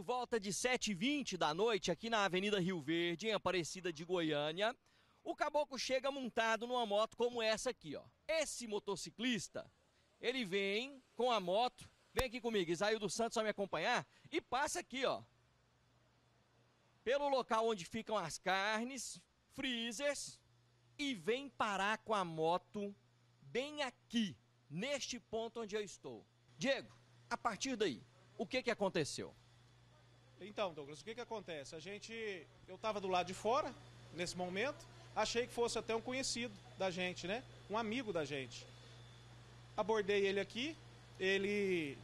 por volta de 7h20 da noite, aqui na Avenida Rio Verde, em Aparecida de Goiânia, o caboclo chega montado numa moto como essa aqui, ó. Esse motociclista, ele vem com a moto, vem aqui comigo, Isaí dos Santos, só me acompanhar, e passa aqui, ó, pelo local onde ficam as carnes, freezers, e vem parar com a moto bem aqui, neste ponto onde eu estou. Diego, a partir daí, o que que aconteceu? Então, Douglas, o que que acontece? Eu estava do lado de fora, nesse momento, achei que fosse até um conhecido da gente, né? Um amigo da gente. Abordei ele aqui, ele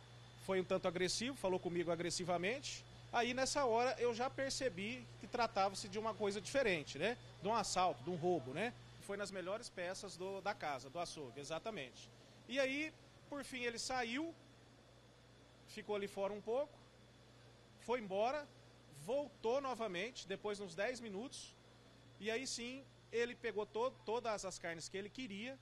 foi um tanto agressivo, falou comigo agressivamente. Aí, nessa hora, eu já percebi que tratava-se de uma coisa diferente, né? De um assalto, de um roubo, né? Foi nas melhores peças da casa, do açougue, exatamente. E aí, por fim, ele saiu, ficou ali fora um pouco, foi embora, voltou novamente, depois de uns 10 minutos, e aí sim, ele pegou todas as carnes que ele queria,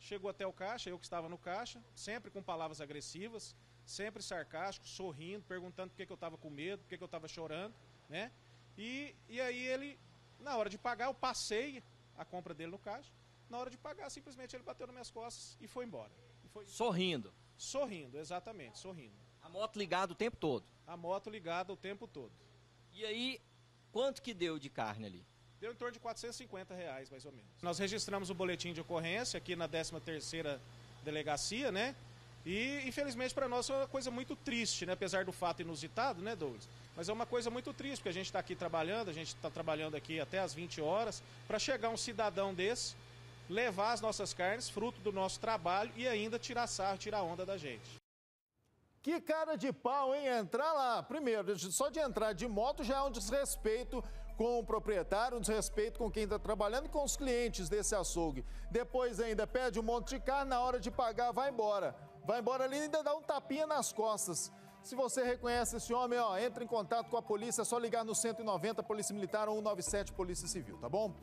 chegou até o caixa, eu que estava no caixa, sempre com palavras agressivas, sempre sarcástico, sorrindo, perguntando por que que eu estava com medo, por que que eu estava chorando, né? E aí ele, na hora de pagar, eu passei a compra dele no caixa, na hora de pagar, simplesmente ele bateu nas minhas costas e foi embora. E foi... Sorrindo? Sorrindo, exatamente, sorrindo. A moto ligada o tempo todo? A moto ligada o tempo todo. E aí, quanto que deu de carne ali? Deu em torno de R$450, mais ou menos. Nós registramos o boletim de ocorrência aqui na 13ª Delegacia, né? E, infelizmente, para nós é uma coisa muito triste, né? Apesar do fato inusitado, né, Douglas? Mas é uma coisa muito triste, porque a gente está aqui trabalhando, a gente está trabalhando aqui até às 20 horas, para chegar um cidadão desse, levar as nossas carnes, fruto do nosso trabalho, e ainda tirar sarro, tirar onda da gente. Que cara de pau, hein? Entrar lá, primeiro, só de entrar de moto já é um desrespeito com o proprietário, um desrespeito com quem está trabalhando e com os clientes desse açougue. Depois ainda pede um monte de carne, na hora de pagar vai embora. Vai embora ali e ainda dá um tapinha nas costas. Se você reconhece esse homem, ó, entra em contato com a polícia, é só ligar no 190, Polícia Militar, ou 197, Polícia Civil, tá bom?